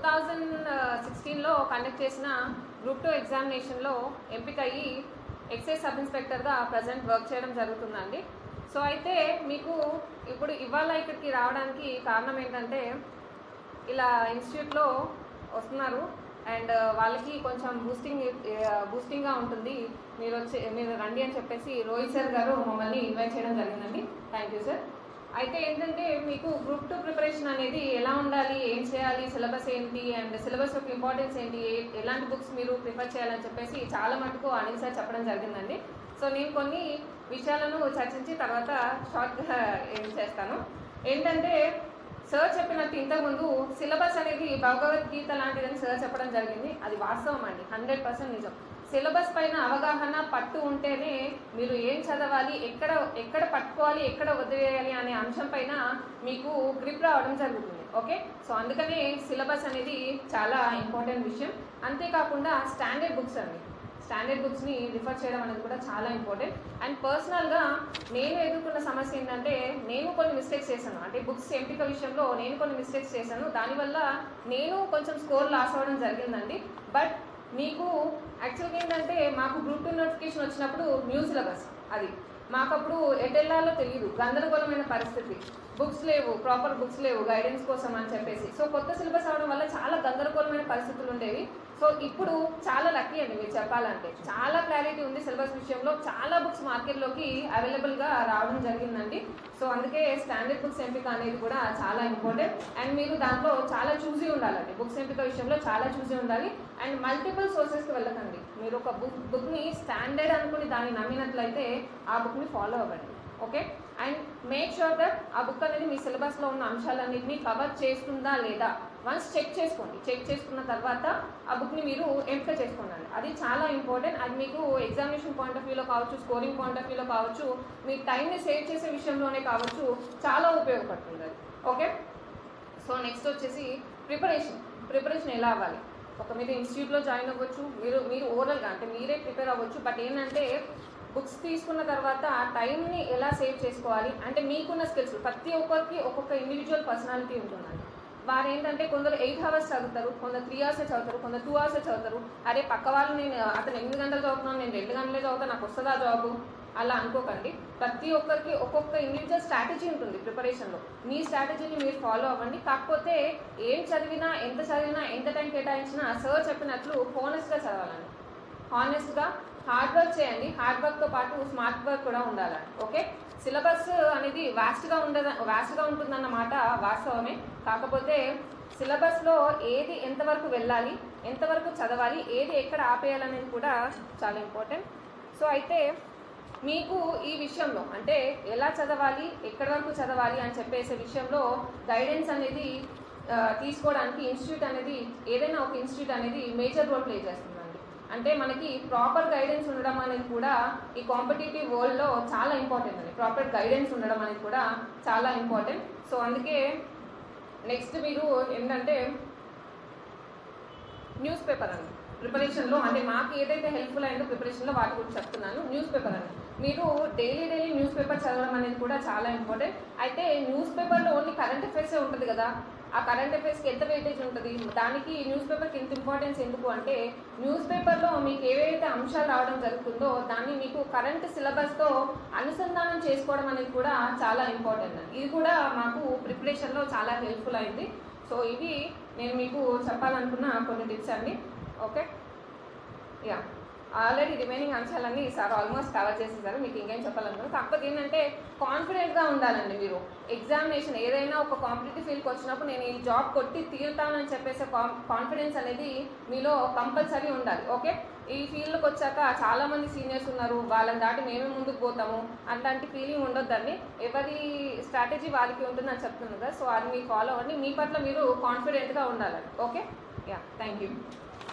2016 लो कंडक्ट चेसिन group 2 examination लो ఎంపిక అయ్యి ఎక్సైజ్ सब इंस्पेक्टर గా ప్రెజెంట్ వర్క్ చేయడం జరుగుతుందండి। సో అయితే మీకు ఇప్పుడు ఇవాళ ఇక్కడికి రావడానికి కారణం ఏంటంటే ఇలా ఇన్స్టిట్యూట్ లో వస్తున్నారు అండ్ వాళ్ళకి కొంచెం బూస్టింగ్ గా ఉంటుంది మీరు రండి అని చెప్పేసి రోహిత్ సార్ గారు మమ్మల్ని ఇన్వైట్ చేయడం జరిగిందండి। Thank you sir. అయితే ఏంటంటే మీకు గ్రూప్ 2 ప్రిపరేషన్ అనేది ఎలా ఉండాలి, ఏం చేయాలి, సిలబస్ ఏంటి అండ్ సిలబస్ యొక్క ఇంపార్టెన్స్ ఏంటి, ఎలాంటి బుక్స్ మీరు ప్రిఫర్ చేయాలని చెప్పేసి చాలా మటుకు అనిల్ సార్ చెప్పడం జరిగిందండి। సో నేను కొన్ని విషయాలను చర్చించి తర్వాత షార్ట్గా ఏం చేస్తాను ఏంటంటే సార్ చెప్పినట్టు ఇంతకుముందు సిలబస్ అనేది భగవద్గీత లాంటిదని సార్ చెప్పడం జరిగింది। అది వాస్తవం అండి, 100% నిజం। సిలబస్ పైన అవగాహన పట్టు ఉంటేనే మీరు ఏం చదవాలి, ఎక్కడ ఎక్కడ పట్టుకోవాలి, ఎక్కడ వదిలేయాలి అనే అంశం పైన మీకు గ్రిప్ రావడం జరుగుతుంది। ఓకే, సో అందుకనే సిలబస్ అనేది చాలా ఇంపార్టెంట్ విషయం। అంతేకాకుండా స్టాండర్డ్ బుక్స్ అండి, స్టాండర్డ్ బుక్స్ని రిఫర్ చేయడం అనేది కూడా చాలా ఇంపార్టెంట్। అండ్ పర్సనల్గా నేను ఎదుర్కొన్న సమస్య ఏంటంటే నేను కొన్ని మిస్టేక్స్ చేశాను, అంటే బుక్స్ ఎంపిక విషయంలో నేను కొన్ని మిస్టేక్స్ చేశాను, దానివల్ల నేను కొంచెం స్కోర్ లాస్ అవ్వడం జరిగిందండి। బట్ మీకు యాక్చువల్గా ఏంటంటే మాకు గ్రూప్ 2 నోటిఫికేషన్ వచ్చినప్పుడు న్యూ సిలబస్ అది మాకు అప్పుడు ఎటెల్లాలో తెలియదు, గందరగోళమైన పరిస్థితి, బుక్స్ లేవు, ప్రాపర్ బుక్స్ లేవు గైడెన్స్ కోసం అని చెప్పేసి, సో కొత్త సిలబస్ అవడం వల్ల చాలా గందరగోళమైన పరిస్థితులు ఉండేవి। సో ఇప్పుడు చాలా లక్కీ అండి, మీరు చెప్పాలంటే చాలా క్లారిటీ ఉంది సిలబస్ విషయంలో, చాలా బుక్స్ మార్కెట్లోకి అవైలబుల్గా రావడం జరిగిందండి। సో అందుకే స్టాండర్డ్ బుక్స్ ఎంపిక అనేది కూడా చాలా ఇంపార్టెంట్ అండ్ మీరు దాంట్లో చాలా చూసి ఉండాలండి, బుక్స్ ఎంపిక విషయంలో చాలా చూసి ఉండాలి అండ్ మల్టిపుల్ సోర్సెస్కి వెళ్ళకండి। మీరు ఒక బుక్ని స్టాండర్డ్ అనుకుని దాన్ని నమ్మినట్లయితే ఆ బుక్ని ఫాలో అవ్వండి। Okay, and make sure that ఆ బుక్ అనేది మీ సిలబస్లో ఉన్న అంశాలన్నింటినీ కవర్ చేస్తుందా లేదా వన్స్ చెక్ చేసుకోండి, చెక్ చేసుకున్న తర్వాత ఆ బుక్ని మీరు ఎంపిక చేసుకోండి, అది చాలా ఇంపార్టెంట్। అది మీకు ఎగ్జామినేషన్ పాయింట్ ఆఫ్ వ్యూలో కావచ్చు, స్కోరింగ్ పాయింట్ ఆఫ్ వ్యూలో కావచ్చు, మీ టైంని సేవ్ చేసే విషయంలోనే కావచ్చు, చాలా ఉపయోగపడుతుంది అది। ఓకే, సో నెక్స్ట్ వచ్చేసి ప్రిపరేషన్ ఎలా అవ్వాలి, ఒక మీరు ఇన్స్టిట్యూట్లో జాయిన్ అవ్వచ్చు, మీరు ఓరల్గా అంటే మీరే ప్రిపేర్ అవ్వచ్చు, బట్ ఏంటంటే బుక్స్ తీసుకున్న తర్వాత ఆ టైంని ఎలా సేవ్ చేసుకోవాలి అంటే మీకున్న స్కిల్స్, ప్రతి ఒక్కరికి ఒక్కొక్క ఇండివిజువల్ పర్సనాలిటీ ఉంటుందండి। వారు ఏంటంటే కొందరు 8 hours చదువుతారు, కొందరు 3 hours చదువుతారు, కొందరు 2 hours చదువుతారు, అరే పక్క వాళ్ళు నేను అతను 8 గంటలు చదువుతున్నాను నేను 2 గంటలే చదువుతాను నాకు వస్తుందా జాబు అలా అనుకోకండి। ప్రతి ఒక్కరికి ఒక్కొక్క ఇండివిజువల్ స్ట్రాటజీ ఉంటుంది ప్రిపరేషన్లో, మీ స్ట్రాటజీని మీరు ఫాలో అవ్వండి। కాకపోతే ఏం చదివినా, ఎంత చదివినా, ఎంత టైం కేటాయించినా సార్ చెప్పినట్లు హోనెస్ట్గా చదవాలండి, హానెస్ట్గా హార్డ్ వర్క్ చేయండి, హార్డ్ వర్క్తో పాటు స్మార్ట్ వర్క్ కూడా ఉండాలండి। ఓకే, సిలబస్ అనేది వ్యాస్ట్గా ఉంటుందన్న మాట వాస్తవమే, కాకపోతే సిలబస్లో ఏది ఎంతవరకు వెళ్ళాలి, ఎంతవరకు చదవాలి, ఏది ఎక్కడ ఆపేయాలనేది కూడా చాలా ఇంపార్టెంట్। సో అయితే మీకు ఈ విషయంలో అంటే ఎలా చదవాలి, ఎక్కడి వరకు చదవాలి అని చెప్పేసే విషయంలో గైడెన్స్ అనేది తీసుకోవడానికి ఇన్స్టిట్యూట్ అనేది ఏదైనా ఒక ఇన్స్టిట్యూట్ అనేది మేజర్ రోల్ ప్లే చేస్తుంది। అంటే మనకి ప్రాపర్ గైడెన్స్ ఉండడం అనేది కూడా ఈ కాంపిటేటివ్ వరల్డ్లో చాలా ఇంపార్టెంట్ అండి, ప్రాపర్ గైడెన్స్ ఉండడం అనేది కూడా చాలా ఇంపార్టెంట్। సో అందుకే నెక్స్ట్ మీరు ఏంటంటే న్యూస్ పేపర్ అండి ప్రిపరేషన్లో, అంటే మాకు ఏదైతే హెల్ప్ఫుల్ అయిందో ప్రిపరేషన్లో వాటి గురించి చెప్తున్నాను। న్యూస్ పేపర్ అండి మీరు డైలీ న్యూస్ పేపర్ చదవడం అనేది కూడా చాలా ఇంపార్టెంట్। అయితే న్యూస్ పేపర్లో ఓన్లీ కరెంట్ అఫైర్సే ఉంటుంది కదా, ఆ కరెంట్ అఫైర్స్కి ఎంత వెయిటేజ్ ఉంటుంది, దానికి న్యూస్ పేపర్కి ఎంత ఇంపార్టెన్స్ ఎందుకు అంటే న్యూస్ పేపర్లో మీకు ఏవైతే అంశాలు రావడం జరుగుతుందో దాన్ని మీకు కరెంట్ సిలబస్తో అనుసంధానం చేసుకోవడం అనేది కూడా చాలా ఇంపార్టెంట్ అండి। ఇది కూడా మాకు ప్రిపరేషన్లో చాలా హెల్ప్ఫుల్ అయింది। సో ఇవి నేను మీకు చెప్పాలనుకున్న కొన్ని టిప్స్ అండి। ఓకే, యా ఆల్రెడీ రిమైనింగ్ అంశాలన్నీ సార్ ఆల్మోస్ట్ కవర్ చేసేసారు, మీకు ఇంకేం చెప్పాలనుకున్నాను। కాకపోతే ఏంటంటే కాన్ఫిడెంట్గా ఉండాలండి మీరు ఎగ్జామినేషన్ ఏదైనా ఒక కాంపిటేటివ్ ఫీల్డ్కి వచ్చినప్పుడు నేను ఈ జాబ్ కొట్టి తీరుతానని చెప్పేసి కాన్ఫిడెన్స్ అనేది మీలో కంపల్సరీ ఉండాలి। ఓకే, ఈ ఫీల్డ్కి వచ్చాక చాలామంది సీనియర్స్ ఉన్నారు, వాళ్ళని దాటి మేమే ముందుకు పోతాము అలాంటి ఫీలింగ్ ఉండొద్దండి, ఎవరి స్ట్రాటజీ వారికి ఉంటుందని చెప్తున్నాను కదా, సో అది మీరు ఫాలో అవ్వండి, మీ పట్ల మీరు కాన్ఫిడెంట్గా ఉండాలండి। Okay, ya thank you.